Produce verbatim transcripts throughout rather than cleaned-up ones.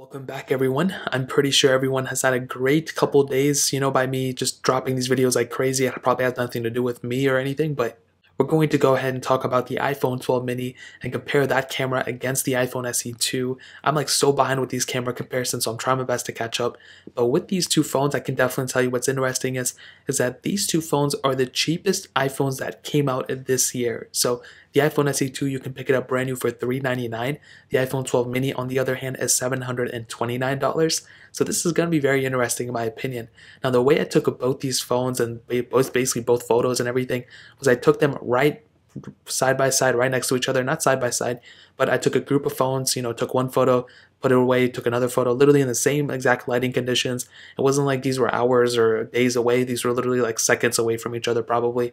Welcome back, everyone. I'm pretty sure everyone has had a great couple days, you know, by me just dropping these videos like crazy. It probably has nothing to do with me or anything, but we're going to go ahead and talk about the iPhone twelve mini and compare that camera against the iPhone S E two. I'm like so behind with these camera comparisons, so I'm trying my best to catch up. But with these two phones, I can definitely tell you what's interesting is, is that these two phones are the cheapest iPhones that came out this year. So the iPhone S E two, you can pick it up brand new for three hundred ninety-nine dollars. The iPhone twelve mini, on the other hand, is seven hundred twenty-nine dollars. So this is going to be very interesting in my opinion. Now, the way I took both these phones and both basically both photos and everything was I took them right side by side, right next to each other. Not side by side, but I took a group of phones, you know, took one photo, put it away, took another photo, literally in the same exact lighting conditions. It wasn't like these were hours or days away. These were literally like seconds away from each other probably.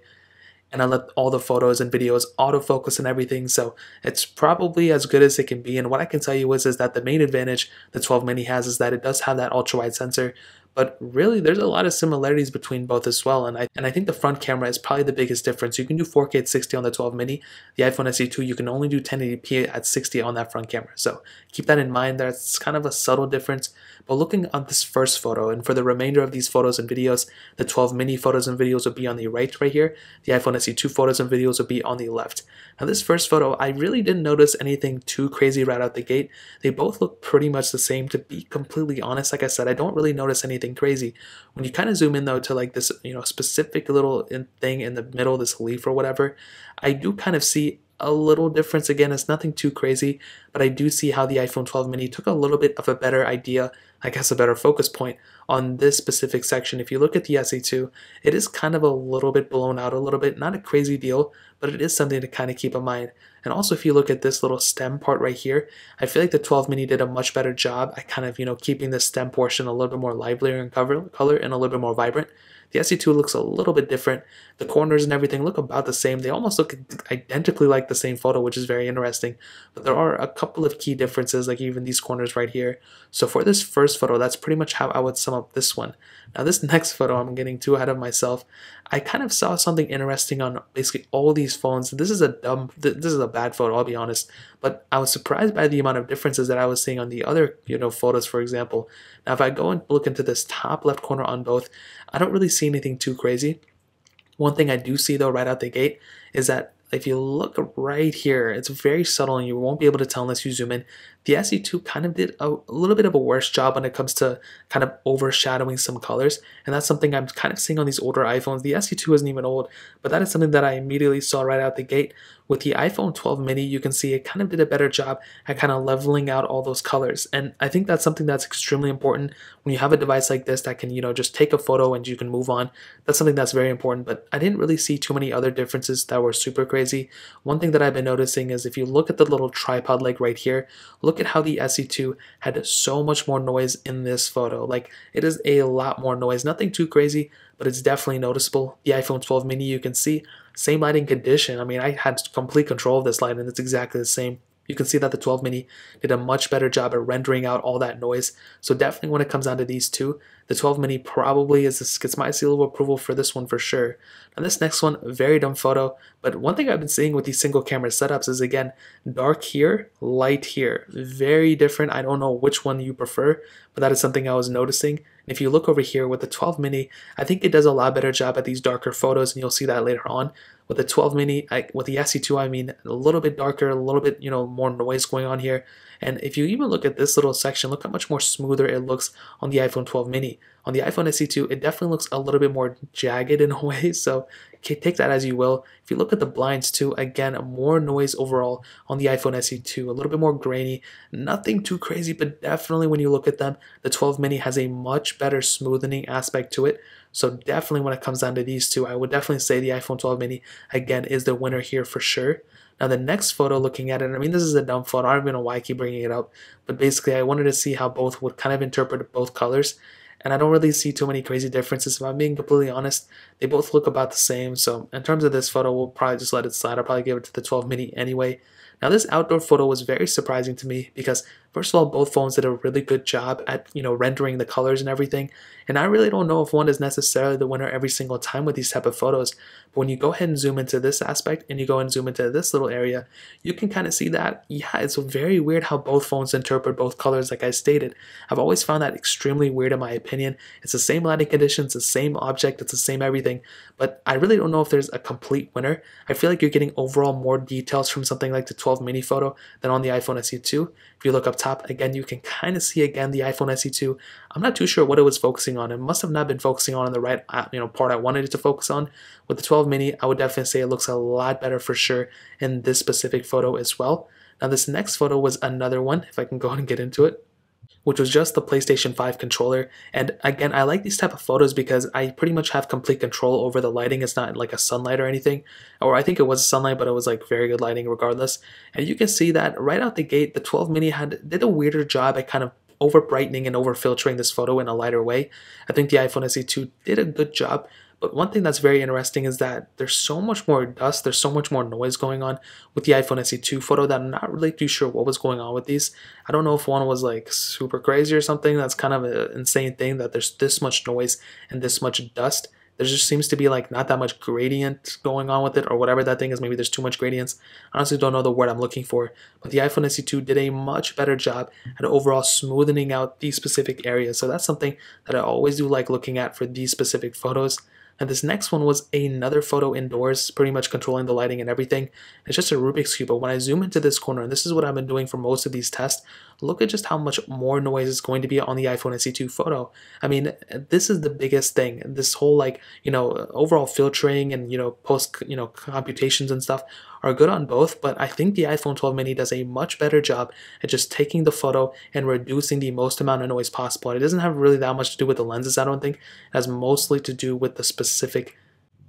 And I let all the photos and videos autofocus and everything, so it's probably as good as it can be. And what I can tell you is, is that the main advantage the twelve mini has is that it does have that ultra-wide sensor, but really there's a lot of similarities between both as well. And I, and I think the front camera is probably the biggest difference. You can do four K at sixty on the twelve mini. The iPhone S E two, you can only do ten eighty p at sixty on that front camera, so keep that in mind. That's kind of a subtle difference. But looking on this first photo, and for the remainder of these photos and videos, the twelve mini photos and videos will be on the right right here. The iPhone S E two photos and videos will be on the left. Now this first photo, I really didn't notice anything too crazy right out the gate. They both look pretty much the same, to be completely honest. Like I said, I don't really notice anything crazy. When you kind of zoom in though to like this, you know, specific little thing in the middle, this leaf or whatever, I do kind of see a little difference. Again, it's nothing too crazy, but I do see how the iPhone twelve mini took a little bit of a better idea, I guess a better focus point on this specific section. If you look at the S E two, it is kind of a little bit blown out a little bit, not a crazy deal, but it is something to kind of keep in mind. And also if you look at this little stem part right here, I feel like the twelve mini did a much better job at kind of, you know, keeping the stem portion a little bit more livelier in color and a little bit more vibrant. The S E two looks a little bit different. The corners and everything look about the same. They almost look identically like the same photo, which is very interesting. But there are a couple of key differences, like even these corners right here. So for this first photo, that's pretty much how I would sum up this one. Now this next photo, I'm getting too ahead of myself. I kind of saw something interesting on basically all these phones. This is a dumb, this is a bad photo, I'll be honest. But I was surprised by the amount of differences that I was seeing on the other, you know, photos, for example. Now if I go and look into this top left corner on both, I don't really see see anything too crazy. One thing I do see though right out the gate is that if you look right here, it's very subtle and you won't be able to tell unless you zoom in. The S E two kind of did a little bit of a worse job when it comes to kind of overshadowing some colors, and that's something I'm kind of seeing on these older iPhones. The S E two isn't even old, but that is something that I immediately saw right out the gate. With the iPhone twelve mini, you can see it kind of did a better job at kind of leveling out all those colors, and I think that's something that's extremely important when you have a device like this that can, you know, just take a photo and you can move on. That's something that's very important, but I didn't really see too many other differences that were super crazy. Crazy. One thing that I've been noticing is if you look at the little tripod leg right here, look at how the S E two had so much more noise in this photo. Like, it is a lot more noise. Nothing too crazy, but it's definitely noticeable. The iPhone twelve mini, you can see same lighting condition. I mean, I had complete control of this light and it's exactly the same. You can see that the twelve mini did a much better job at rendering out all that noise. So definitely when it comes down to these two, the twelve mini probably is this, gets my seal of approval for this one for sure. Now this next one, very dumb photo, but one thing I've been seeing with these single camera setups is, again, dark here, light here. Very different. I don't know which one you prefer, but that is something I was noticing. If you look over here with the twelve mini, I think it does a lot better job at these darker photos, and you'll see that later on. With the twelve mini, I, with the S E two, I mean, a little bit darker, a little bit, you know, more noise going on here. And if you even look at this little section, look how much more smoother it looks on the iPhone twelve mini. On the iPhone S E two, it definitely looks a little bit more jagged in a way, so take that as you will. If you look at the blinds too, again, more noise overall on the iPhone S E two, a little bit more grainy. Nothing too crazy, but definitely when you look at them, the twelve mini has a much better smoothing aspect to it. So definitely when it comes down to these two, I would definitely say the iPhone twelve mini, again, is the winner here for sure. Now the next photo, looking at it, I mean, this is a dumb photo, I don't even know why I keep bringing it up, but basically I wanted to see how both would kind of interpret both colors. And I don't really see too many crazy differences. If I'm being completely honest, they both look about the same. So in terms of this photo, we'll probably just let it slide. I'll probably give it to the twelve mini anyway. Now this outdoor photo was very surprising to me because First of all, both phones did a really good job at, you know, rendering the colors and everything. And I really don't know if one is necessarily the winner every single time with these type of photos. But when you go ahead and zoom into this aspect and you go and zoom into this little area, you can kind of see that, yeah, it's very weird how both phones interpret both colors like I stated. I've always found that extremely weird in my opinion. It's the same lighting conditions, the same object, it's the same everything. But I really don't know if there's a complete winner. I feel like you're getting overall more details from something like the twelve mini photo than on the iPhone S E two. If you look up top, again, you can kind of see again the iPhone S E two. I'm not too sure what it was focusing on. It must have not been focusing on the right you know, part I wanted it to focus on. With the twelve mini, I would definitely say it looks a lot better for sure in this specific photo as well. Now, this next photo was another one, if I can go ahead and get into it, which was just the PlayStation five controller. And again, I like these type of photos because I pretty much have complete control over the lighting. It's not like a sunlight or anything, or I think it was sunlight, but it was like very good lighting regardless. And you can see that right out the gate, the twelve mini had did a weirder job at kind of over brightening and over filtering this photo in a lighter way. I think the iPhone S E two did a good job. But one thing that's very interesting is that there's so much more dust, there's so much more noise going on with the iPhone S E two photo that I'm not really too sure what was going on with these. I don't know if one was like super crazy or something. That's kind of an insane thing that there's this much noise and this much dust. There just seems to be like not that much gradient going on with it or whatever that thing is. Maybe there's too much gradients. I honestly don't know the word I'm looking for. But the iPhone S E two did a much better job at overall smoothing out these specific areas. So that's something that I always do like looking at for these specific photos. And this next one was another photo indoors, pretty much controlling the lighting and everything. It's just a Rubik's Cube, but when I zoom into this corner, and this is what I've been doing for most of these tests, look at just how much more noise is going to be on the iPhone S E two photo. I mean, this is the biggest thing. This whole like, you know, overall filtering and, you know, post, you know, computations and stuff are good on both, but I think the iPhone twelve mini does a much better job at just taking the photo and reducing the most amount of noise possible. It doesn't have really that much to do with the lenses, I don't think. It has mostly to do with the specific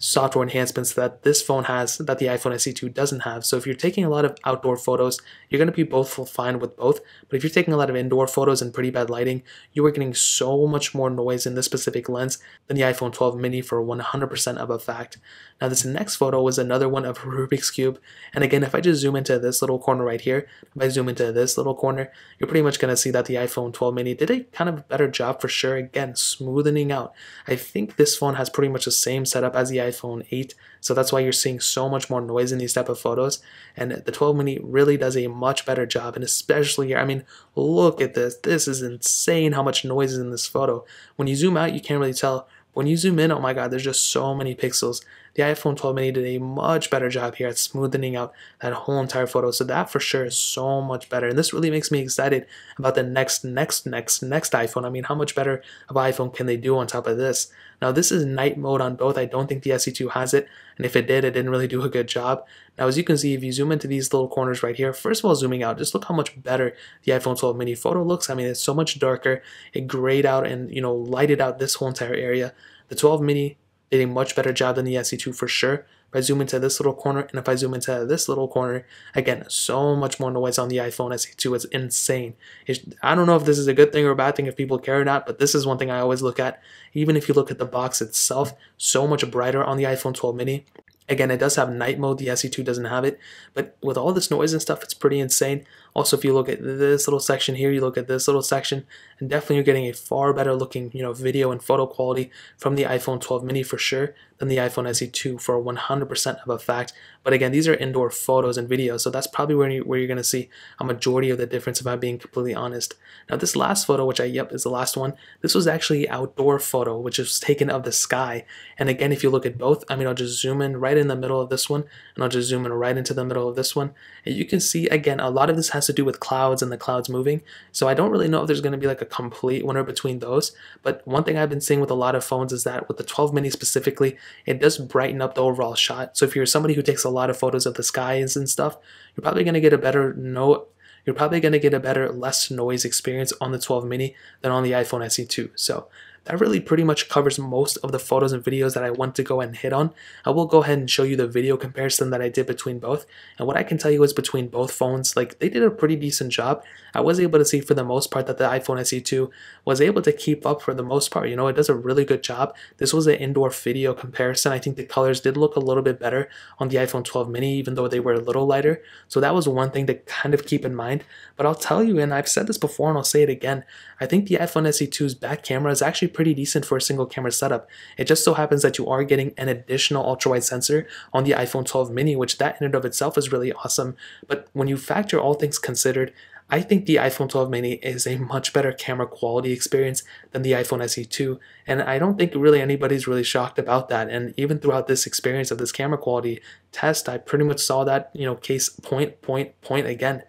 software enhancements that this phone has that the iPhone S E two doesn't have. So if you're taking a lot of outdoor photos, you're going to be both fine with both. But if you're taking a lot of indoor photos in pretty bad lighting, you are getting so much more noise in this specific lens than the iPhone twelve mini for one hundred percent of a fact. Now this next photo was another one of Rubik's Cube. And again, if I just zoom into this little corner right here, if I zoom into this little corner, you're pretty much going to see that the iPhone twelve mini did a kind of better job for sure. Again, smoothing out. I think this phone has pretty much the same setup as the iPhone eight, so that's why you're seeing so much more noise in these type of photos. And the twelve mini really does a much better job, and especially here, I mean, look at this. This is insane how much noise is in this photo. When you zoom out, you can't really tell. When you zoom in, oh my god, there's just so many pixels. The iPhone twelve mini did a much better job here at smoothing out that whole entire photo, so that for sure is so much better. And this really makes me excited about the next, next, next, next iPhone. I mean, how much better of an iPhone can they do on top of this? Now, this is night mode on both. I don't think the S E two has it, and if it did, it didn't really do a good job. Now, as you can see, if you zoom into these little corners right here, first of all, zooming out, just look how much better the iPhone twelve mini photo looks. I mean, it's so much darker. It grayed out and, you know, lighted out this whole entire area. The twelve mini did a much better job than the S E two for sure. If I zoom into this little corner, and if I zoom into this little corner, again, so much more noise on the iPhone S E two. It's insane. It's, I don't know if this is a good thing or a bad thing, if people care or not, but this is one thing I always look at. Even if you look at the box itself, so much brighter on the iPhone twelve mini. Again, it does have night mode. The S E two doesn't have it, but with all this noise and stuff, it's pretty insane. Also, if you look at this little section here, you look at this little section, and definitely you're getting a far better looking, you know, video and photo quality from the iPhone twelve mini for sure than the iPhone S E two for one hundred percent of a fact. But again, these are indoor photos and videos, so that's probably where, you, where you're going to see a majority of the difference if I'm being completely honest. Now, this last photo, which I, yep, is the last one, this was actually an outdoor photo, which was taken of the sky. And again, if you look at both, I mean, I'll just zoom in right in the middle of this one, and I'll just zoom in right into the middle of this one. And you can see, again, a lot of this has to do with clouds and the clouds moving, so I don't really know if there's going to be like a complete winner between those. But one thing I've been seeing with a lot of phones is that with the twelve mini specifically, it does brighten up the overall shot. So if you're somebody who takes a lot of photos of the skies and stuff, you're probably going to get a better no you're probably going to get a better less noise experience on the twelve mini than on the iPhone S E two. So that really pretty much covers most of the photos and videos that I want to go ahead and hit on. I will go ahead and show you the video comparison that I did between both, and what I can tell you is between both phones, like, they did a pretty decent job. I was able to see for the most part that the iPhone S E two was able to keep up for the most part. You know, it does a really good job. This was an indoor video comparison. I think the colors did look a little bit better on the iPhone twelve mini, even though they were a little lighter. So that was one thing to kind of keep in mind. But I'll tell you, and I've said this before and I'll say it again, I think the iPhone S E two's back camera is actually pretty decent for a single camera setup. It just so happens that you are getting an additional ultra-wide sensor on the iPhone twelve mini, which that in and of itself is really awesome. But when you factor all things considered, I think the iPhone twelve mini is a much better camera quality experience than the iPhone S E two, and I don't think really anybody's really shocked about that. And even throughout this experience of this camera quality test, I pretty much saw that, you know, case point, point, point again.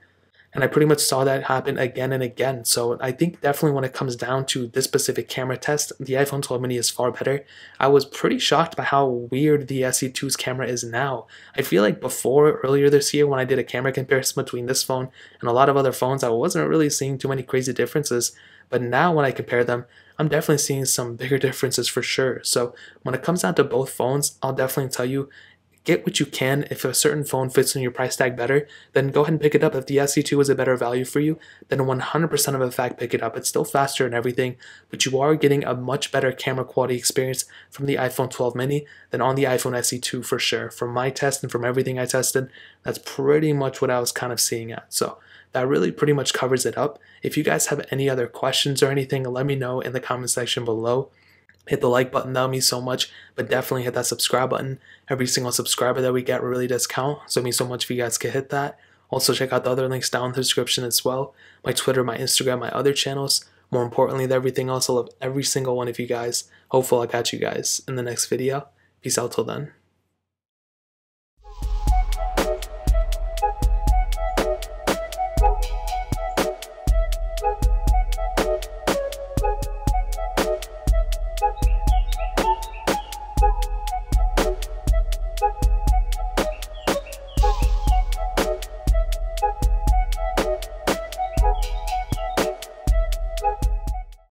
And I pretty much saw that happen again and again. So I think definitely when it comes down to this specific camera test, the iPhone twelve mini is far better. I was pretty shocked by how weird the S E two's camera is now. I feel like before, earlier this year, when I did a camera comparison between this phone and a lot of other phones, I wasn't really seeing too many crazy differences. But now when I compare them, I'm definitely seeing some bigger differences for sure. So when it comes down to both phones, I'll definitely tell you, get what you can. If a certain phone fits in your price tag better, then go ahead and pick it up. If the S E two is a better value for you, then one hundred percent of the fact pick it up. It's still faster and everything, but you are getting a much better camera quality experience from the iPhone twelve mini than on the iPhone S E two for sure. From my test and from everything I tested, that's pretty much what I was kind of seeing at. So that really pretty much covers it up. If you guys have any other questions or anything, let me know in the comment section below. Hit the like button, that means so much, but definitely hit that subscribe button. Every single subscriber that we get really does count, so it means so much if you guys could hit that. Also check out the other links down in the description as well, my Twitter, my Instagram, my other channels. More importantly than everything else, I love every single one of you guys. Hopefully I'll catch you guys in the next video. Peace out till then.